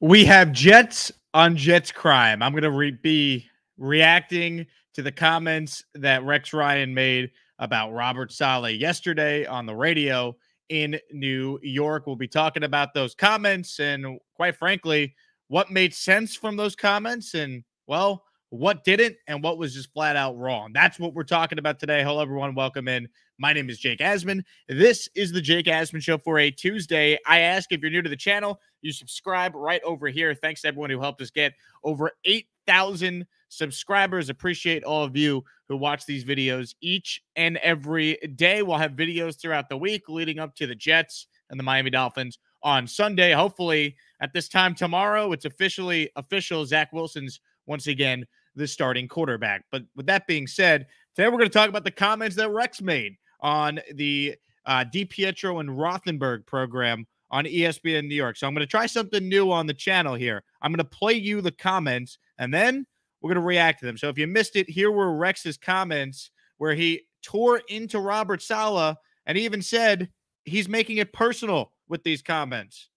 We have Jets on Jets crime. I'm going to be reacting to the comments that Rex Ryan made about Robert Saleh yesterday on the radio in New York. We'll be talking about those comments and, quite frankly, what made sense from those comments and, well, what didn't and what was just flat out wrong. That's what we're talking about today. Hello, everyone. Welcome in. My name is Jake Asman. This is the Jake Asman Show for a Tuesday. I ask if you're new to the channel, you subscribe right over here. Thanks to everyone who helped us get over 8,000 subscribers. Appreciate all of you who watch these videos each and every day. We'll have videos throughout the week leading up to the Jets and the Miami Dolphins on Sunday. Hopefully, at this time tomorrow, it's officially official. Zach Wilson's once again the starting quarterback. But with that being said, today we're going to talk about the comments that Rex made on the DiPietro and Rothenberg program on ESPN New York. So I'm going to try something new on the channel here. I'm going to play you the comments, and then we're going to react to them. So if you missed it, here were Rex's comments where he tore into Robert Saleh and even said he's making it personal with these comments.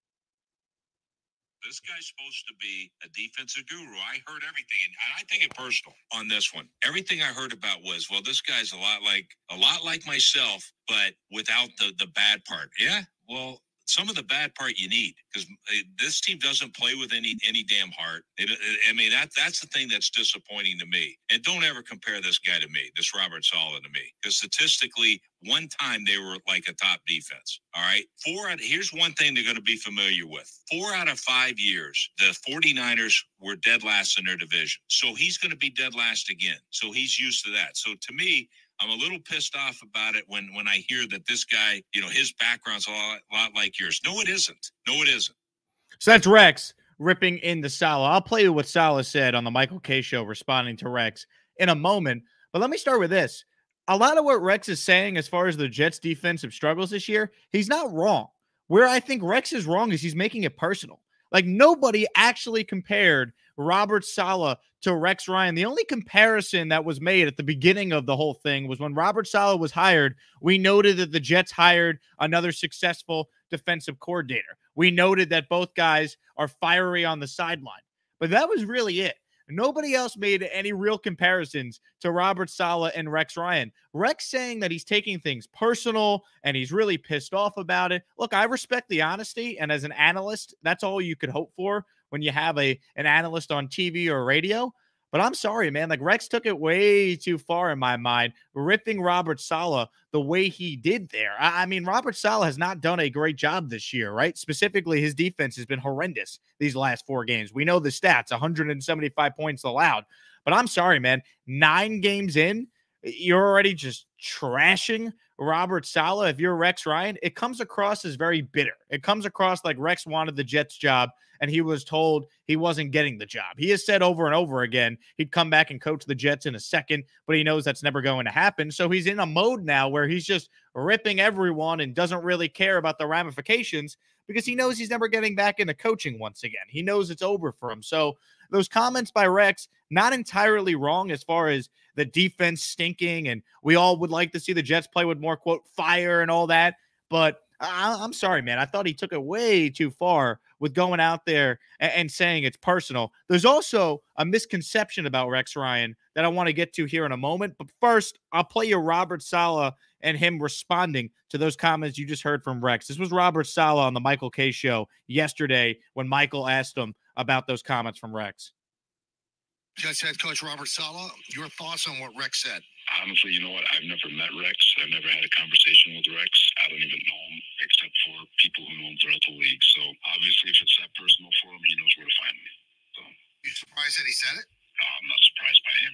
This guy's supposed to be a defensive guru. I heard everything, and I take it personal on this one. Everything I heard about was, well, this guy's a lot like myself, but without the bad part. Yeah, well, some of the bad part you need, because this team doesn't play with any damn heart. I mean, that's the thing that's disappointing to me. And don't ever compare this guy to me, this Robert Saleh to me, because statistically, one time they were like a top defense. All right. Here's one thing they're going to be familiar with. 4 out of 5 years, the 49ers were dead last in their division. So he's going to be dead last again. So he's used to that. So to me, I'm a little pissed off about it when I hear that this guy, you know, his background's a lot like yours. No, it isn't. No, it isn't. So that's Rex ripping into Saleh. I'll play you what Saleh said on the Michael K show responding to Rex in a moment. But let me start with this. A lot of what Rex is saying as far as the Jets' defensive struggles this year, he's not wrong. Where I think Rex is wrong is he's making it personal. Like, nobody actually compared Robert Saleh to Rex Ryan. The only comparison that was made at the beginning of the whole thing was when Robert Saleh was hired, we noted that the Jets hired another successful defensive coordinator. We noted that both guys are fiery on the sideline. But that was really it. Nobody else made any real comparisons to Robert Saleh and Rex Ryan. Rex saying that he's taking things personal and he's really pissed off about it. Look, I respect the honesty, and as an analyst, that's all you could hope for when you have an analyst on TV or radio. But I'm sorry, man. Like, Rex took it way too far in my mind, ripping Robert Saleh the way he did there. I mean, Robert Saleh has not done a great job this year, right? Specifically, his defense has been horrendous these last 4 games. We know the stats, 175 points allowed. But I'm sorry, man. 9 games in, you're already just trashing Robert Saleh. If you're Rex Ryan, it comes across as very bitter. It comes across like Rex wanted the Jets job and he was told he wasn't getting the job. He has said over and over again he'd come back and coach the Jets in a second, but he knows that's never going to happen. So he's in a mode now where he's just ripping everyone and doesn't really care about the ramifications because he knows he's never getting back into coaching once again. He knows it's over for him. So those comments by Rex, not entirely wrong as far as the defense stinking, and we all would like to see the Jets play with more, quote, fire and all that. But I'm sorry, man. I thought he took it way too far with going out there and saying it's personal. There's also a misconception about Rex Ryan that I want to get to here in a moment. But first, I'll play you Robert Saleh and him responding to those comments you just heard from Rex. This was Robert Saleh on the Michael K show yesterday when Michael asked him about those comments from Rex. Jets head coach Robert Saleh, your thoughts on what Rex said? Honestly, you know what? I've never met Rex. I've never had a conversation with Rex. I don't even know him, except for people who know him throughout the league. So obviously, if it's that personal for him, he knows where to find me. So, you surprised that he said it? No, I'm not surprised by him.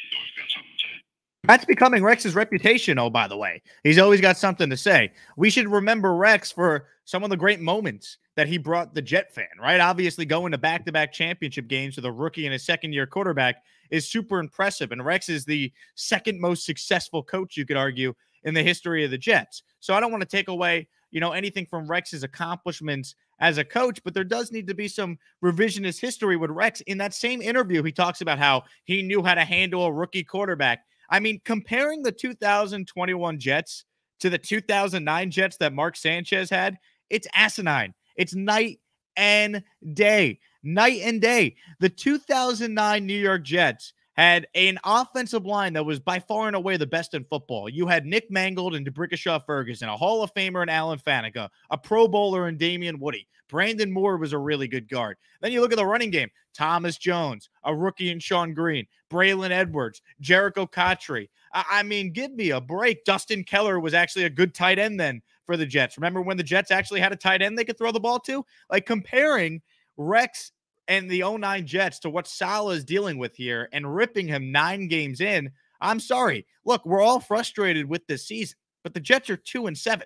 He's always got something to say. That's becoming Rex's reputation, oh, by the way. He's always got something to say. We should remember Rex for some of the great moments that he brought the Jet fan, right? Obviously, going to back-to-back championship games with a rookie and a second-year quarterback is super impressive, and Rex is the second most successful coach, you could argue, in the history of the Jets. So I don't want to take away, you know, anything from Rex's accomplishments as a coach, but there does need to be some revisionist history with Rex. In that same interview, he talks about how he knew how to handle a rookie quarterback. I mean, comparing the 2021 Jets to the 2009 Jets that Mark Sanchez had, it's asinine. It's night and day, night and day. The 2009 New York Jets had an offensive line that was by far and away the best in football. You had Nick Mangold and DiPietro Ferguson, a Hall of Famer in Alan Faneca, a Pro Bowler in Damian Woody. Brandon Moore was a really good guard. Then you look at the running game. Thomas Jones, a rookie in Sean Green, Braylon Edwards, Jericho Cotchery. I mean, give me a break. Dustin Keller was actually a good tight end then for the Jets. Remember when the Jets actually had a tight end they could throw the ball to? Like, comparing Rex and the 09 Jets to what Saleh is dealing with here and ripping him 9 games in, I'm sorry. Look, we're all frustrated with this season, but the Jets are 2-7.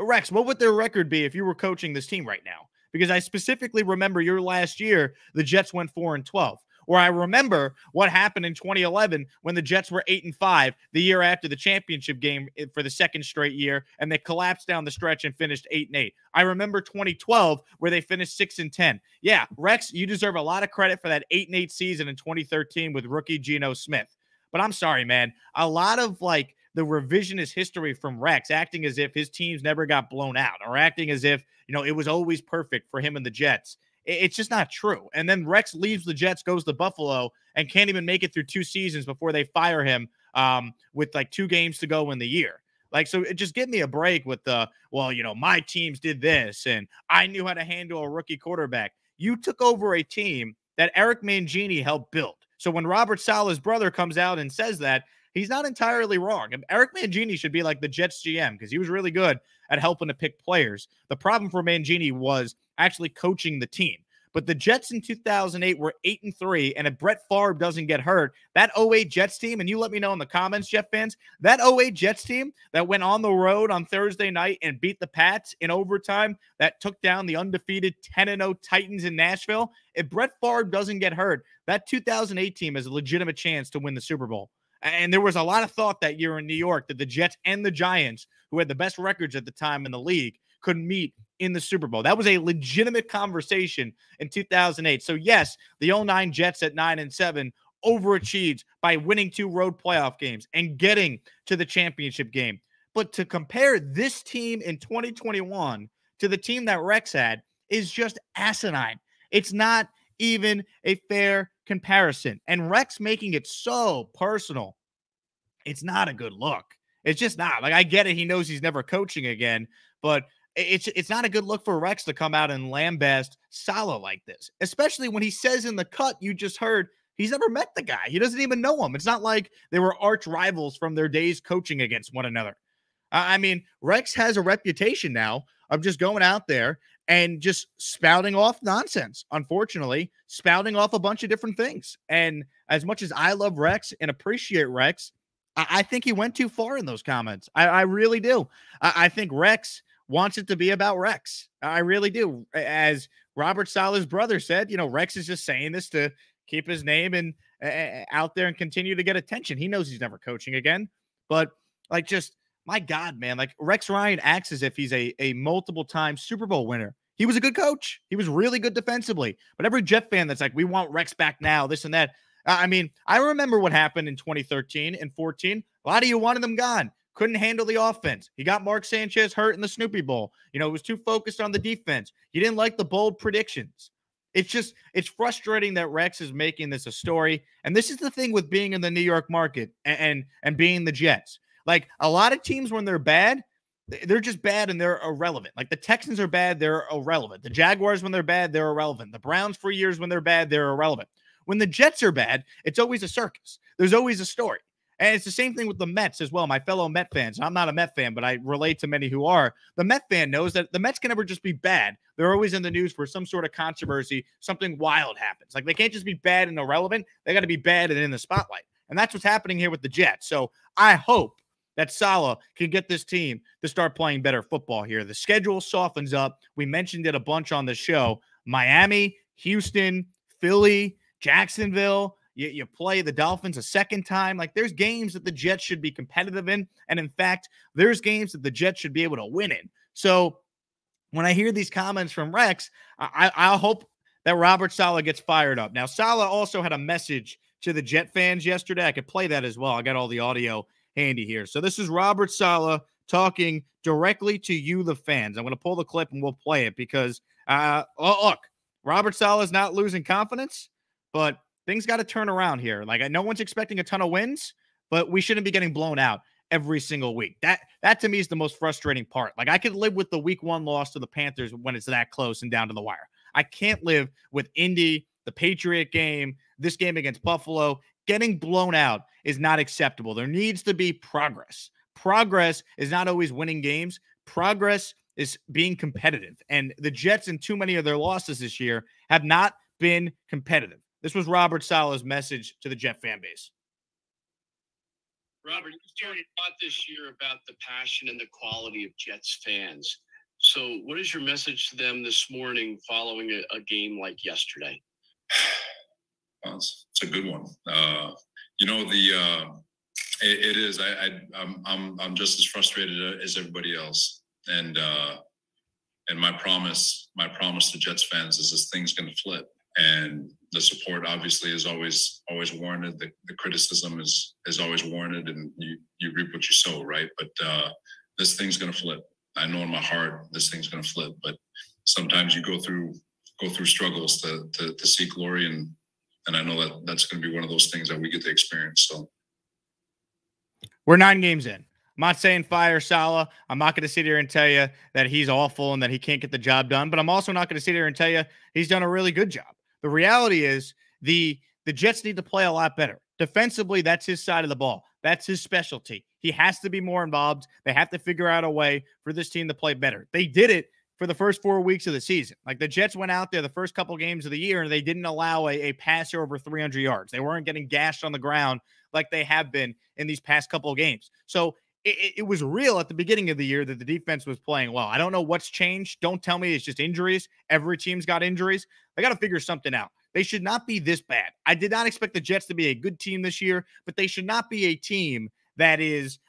Rex, what would their record be if you were coaching this team right now? Because I specifically remember your last year, the Jets went 4-12. Or I remember what happened in 2011 when the Jets were 8-5 the year after the championship game for the second straight year, and they collapsed down the stretch and finished 8-8. I remember 2012 where they finished 6-10. Yeah, Rex, you deserve a lot of credit for that 8-8 season in 2013 with rookie Geno Smith. But I'm sorry, man. A lot of, like, the revisionist history from Rex acting as if his teams never got blown out or acting as if, you know, it was always perfect for him and the Jets. It's just not true. And then Rex leaves the Jets, goes to Buffalo, and can't even make it through 2 seasons before they fire him with, like, 2 games to go in the year. Like, so just give me a break with the, well, you know, my teams did this, and I knew how to handle a rookie quarterback. You took over a team that Eric Mangini helped build. So when Robert Saleh's brother comes out and says that, he's not entirely wrong. Eric Mangini should be like the Jets GM because he was really good at helping to pick players. The problem for Mangini was actually coaching the team. But the Jets in 2008 were 8-3, and if Brett Favre doesn't get hurt, that 08 Jets team, and you let me know in the comments, Jet fans, that 08 Jets team that went on the road on Thursday night and beat the Pats in overtime, that took down the undefeated 10-0 Titans in Nashville, if Brett Favre doesn't get hurt, that 2008 team has a legitimate chance to win the Super Bowl. And there was a lot of thought that year in New York that the Jets and the Giants, who had the best records at the time in the league, could meet in the Super Bowl. That was a legitimate conversation in 2008. So, yes, the 09 Jets at 9-7 overachieved by winning 2 road playoff games and getting to the championship game. But to compare this team in 2021 to the team that Rex had is just asinine. It's not even a fair comparison. And Rex making it so personal, it's not a good look. It's just not. Like, I get it. He knows he's never coaching again, but it's not a good look for Rex to come out and lambaste Saleh like this, especially when he says in the cut you just heard he's never met the guy. He doesn't even know him. It's not like they were arch rivals from their days coaching against one another. I mean, Rex has a reputation now of just going out there and just spouting off nonsense, unfortunately, spouting off a bunch of different things. And as much as I love Rex and appreciate Rex, I think he went too far in those comments. I really do. I think Rex wants it to be about Rex. I really do. As Robert Saleh's brother said, you know, Rex is just saying this to keep his name and out there and continue to get attention. He knows he's never coaching again. But, like, just, my God, man, like, Rex Ryan acts as if he's a multiple-time Super Bowl winner. He was a good coach. He was really good defensively. But every Jet fan that's like, we want Rex back now, this and that. I mean, I remember what happened in 2013 and 14. A lot of you wanted them gone. Couldn't handle the offense. He got Mark Sanchez hurt in the Snoopy Bowl. You know, it was too focused on the defense. You didn't like the bold predictions. It's just, it's frustrating that Rex is making this a story. And this is the thing with being in the New York market and being the Jets. Like, a lot of teams, when they're bad, they're just bad and they're irrelevant. Like, the Texans are bad, they're irrelevant. The Jaguars, when they're bad, they're irrelevant. The Browns, for years, when they're bad, they're irrelevant. When the Jets are bad, it's always a circus. There's always a story. And it's the same thing with the Mets as well, my fellow Met fans. I'm not a Met fan, but I relate to many who are. The Met fan knows that the Mets can never just be bad. They're always in the news for some sort of controversy. Something wild happens. Like, they can't just be bad and irrelevant. They got to be bad and in the spotlight. And that's what's happening here with the Jets. So I hope that Saleh can get this team to start playing better football here. The schedule softens up. We mentioned it a bunch on the show. Miami, Houston, Philly, Jacksonville. You play the Dolphins a second time. Like, there's games that the Jets should be competitive in. And, in fact, there's games that the Jets should be able to win in. So when I hear these comments from Rex, I hope that Robert Saleh gets fired up. Now, Saleh also had a message to the Jet fans yesterday. I could play that as well. I got all the audio handy here. So this is Robert Saleh talking directly to you, the fans. I'm going to pull the clip and we'll play it because Look, Robert Saleh is not losing confidence, but things got to turn around here. Like, no one's expecting a ton of wins, but we shouldn't be getting blown out every single week. That to me is the most frustrating part. Like, I could live with the week 1 loss to the Panthers when it's that close and down to the wire. I can't live with Indy, the Patriot game, this game against Buffalo. Getting blown out is not acceptable. There needs to be progress. Progress is not always winning games. Progress is being competitive. And the Jets, in too many of their losses this year, have not been competitive. This was Robert Saleh's message to the Jet fan base. Robert, you started a lot this year about the passion and the quality of Jets fans. So what is your message to them this morning following a game like yesterday? Well, it's a good one. It is. I'm just as frustrated as everybody else. And my promise to Jets fans is this thing's going to flip. And the support obviously is always warranted. The criticism is always warranted, and you reap what you sow, right? But this thing's going to flip. I know in my heart this thing's going to flip. But sometimes you go through struggles to see glory, and I know that that's going to be one of those things that we get to experience. So we're 9 games in. I'm not saying fire Saleh. I'm not going to sit here and tell you that he's awful and that he can't get the job done, but I'm also not going to sit here and tell you he's done a really good job. The reality is the Jets need to play a lot better. Defensively, that's his side of the ball. That's his specialty. He has to be more involved. They have to figure out a way for this team to play better. They did it for the first 4 weeks of the season. Like, the Jets went out there the first couple games of the year and they didn't allow a passer over 300 yards. They weren't getting gashed on the ground like they have been in these past couple of games. So it was real at the beginning of the year that the defense was playing well. I don't know what's changed. Don't tell me it's just injuries. Every team's got injuries. They got to figure something out. They should not be this bad. I did not expect the Jets to be a good team this year, but they should not be a team that is,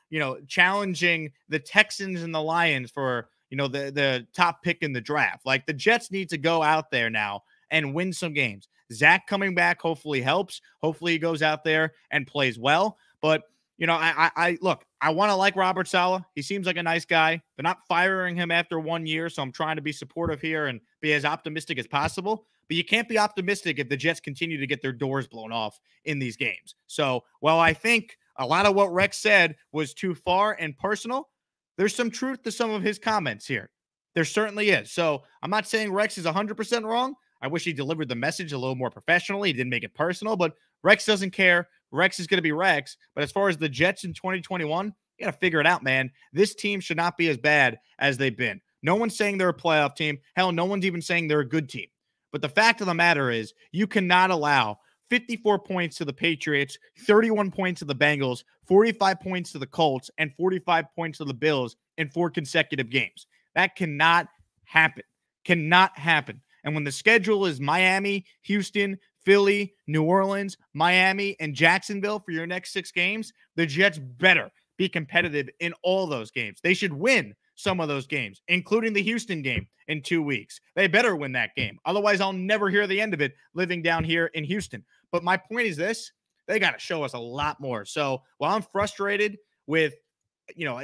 challenging the Texans and the Lions for, the top pick in the draft. Like, the Jets need to go out there now and win some games. Zach coming back hopefully helps. Hopefully he goes out there and plays well. But, I want to like Robert Saleh. He seems like a nice guy. They're not firing him after 1 year, so I'm trying to be supportive here and be as optimistic as possible. But you can't be optimistic if the Jets continue to get their doors blown off in these games. So, while I think a lot of what Rex said was too far and personal, there's some truth to some of his comments here. There certainly is. So, I'm not saying Rex is 100% wrong. I wish he delivered the message a little more professionally. He didn't make it personal, but Rex doesn't care. Rex is going to be Rex, but as far as the Jets in 2021, you got to figure it out, man. This team should not be as bad as they've been. No one's saying they're a playoff team. Hell, no one's even saying they're a good team. But the fact of the matter is, you cannot allow 54 points to the Patriots, 31 points to the Bengals, 45 points to the Colts, and 45 points to the Bills in 4 consecutive games. That cannot happen. Cannot happen. And when the schedule is Miami, Houston, Philly, New Orleans, Miami, and Jacksonville for your next 6 games, the Jets better be competitive in all those games. They should win some of those games, including the Houston game in 2 weeks. They better win that game. Otherwise, I'll never hear the end of it living down here in Houston. But my point is this, they got to show us a lot more. So while I'm frustrated with,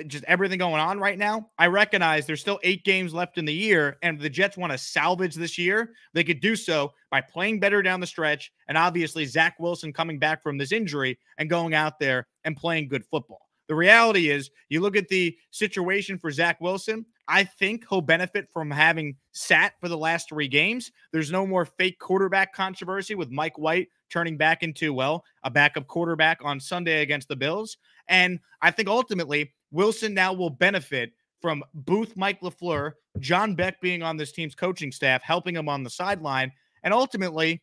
just everything going on right now, I recognize there's still 8 games left in the year, and the Jets want to salvage this year. They could do so by playing better down the stretch, and obviously Zach Wilson coming back from this injury and going out there and playing good football. The reality is, you look at the situation for Zach Wilson, I think he'll benefit from having sat for the last 3 games. There's no more fake quarterback controversy with Mike White turning back into, a backup quarterback on Sunday against the Bills. And I think ultimately, Wilson now will benefit from Booth, Mike LaFleur, John Beck being on this team's coaching staff, helping him on the sideline. And ultimately,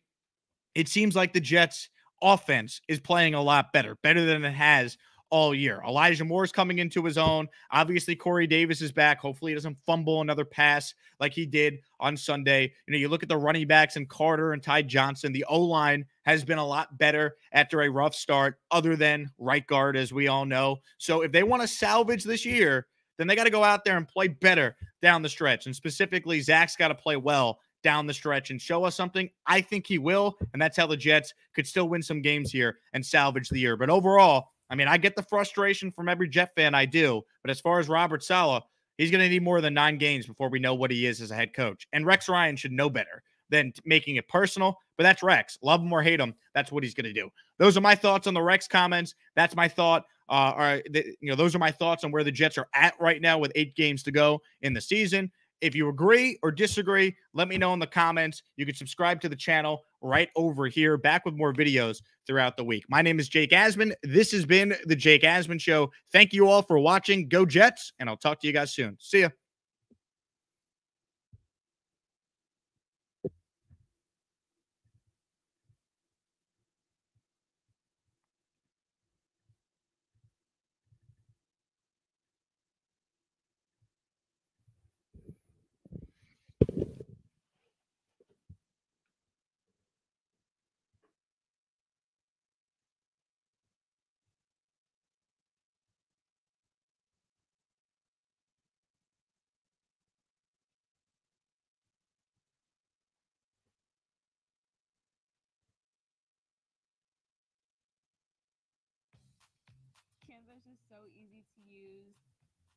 it seems like the Jets' offense is playing a lot better than it has all year. Elijah Moore is coming into his own. Obviously, Corey Davis is back. Hopefully, he doesn't fumble another pass like he did on Sunday. You look at the running backs and Carter and Ty Johnson. The O-line has been a lot better after a rough start, other than right guard, as we all know. So if they want to salvage this year, then they got to go out there and play better down the stretch. And specifically, Zach's got to play well down the stretch and show us something. I think he will, and that's how the Jets could still win some games here and salvage the year. But overall, I get the frustration from every Jet fan, I do. But as far as Robert Saleh, He's going to need more than 9 games before we know what he is as a head coach. And Rex Ryan should know better than making it personal. But that's Rex. Love him or hate him, that's what he's going to do. Those are my thoughts on the Rex comments. That's my thought. Those are my thoughts on where the Jets are at right now with 8 games to go in the season. If you agree or disagree, let me know in the comments. You can subscribe to the channel right over here. Back with more videos throughout the week. My name is Jake Asman. This has been The Jake Asman Show. Thank you all for watching. Go Jets, and I'll talk to you guys soon. See ya. Canva's is so easy to use.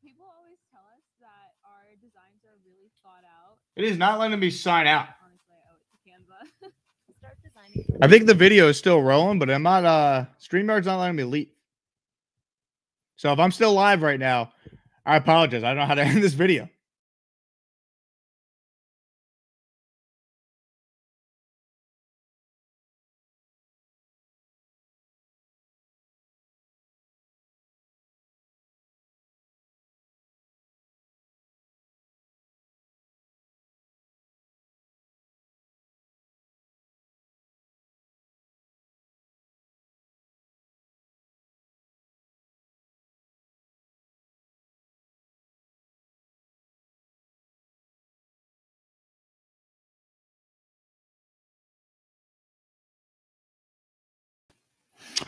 People always tell us that our designs are really thought out. It is not letting me sign out. Honestly, I owe it to Canva. Start designing. I think the video is still rolling, but I'm not. StreamYard's not letting me leave. So if I'm still live right now, I apologize. I don't know how to end this video.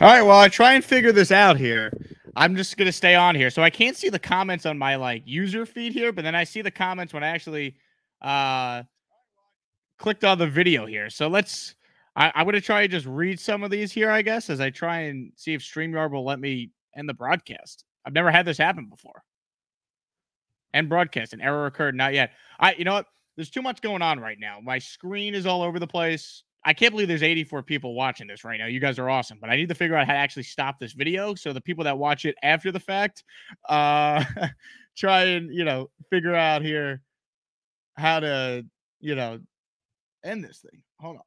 All right, well, I try and figure this out here. I'm just going to stay on here. So I can't see the comments on my, like, user feed here, but then I see the comments when I actually clicked on the video here. So let's – I'm going to try and just read some of these here, I guess, as I try and see if StreamYard will let me end the broadcast. I've never had this happen before. End broadcast. An error occurred. Not yet. You know what? There's too much going on right now. My screen is all over the place. I can't believe there's 84 people watching this right now. You guys are awesome, but I need to figure out how to actually stop this video. So the people that watch it after the fact, try and, figure out here how to, end this thing. Hold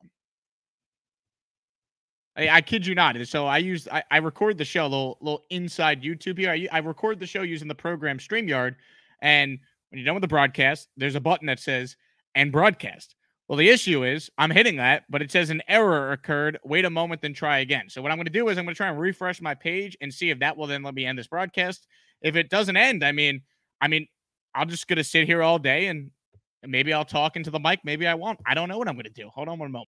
on. I kid you not. So I record the show, a little inside YouTube here. I record the show using the program StreamYard. And when you're done with the broadcast, there's a button that says end broadcast. Well, the issue is I'm hitting that, but it says an error occurred. Wait a moment, then try again. So what I'm going to do is I'm going to try and refresh my page and see if that will then let me end this broadcast. If it doesn't end, I mean, I'm just going to sit here all day and maybe I'll talk into the mic. Maybe I won't. I don't know what I'm going to do. Hold on one moment.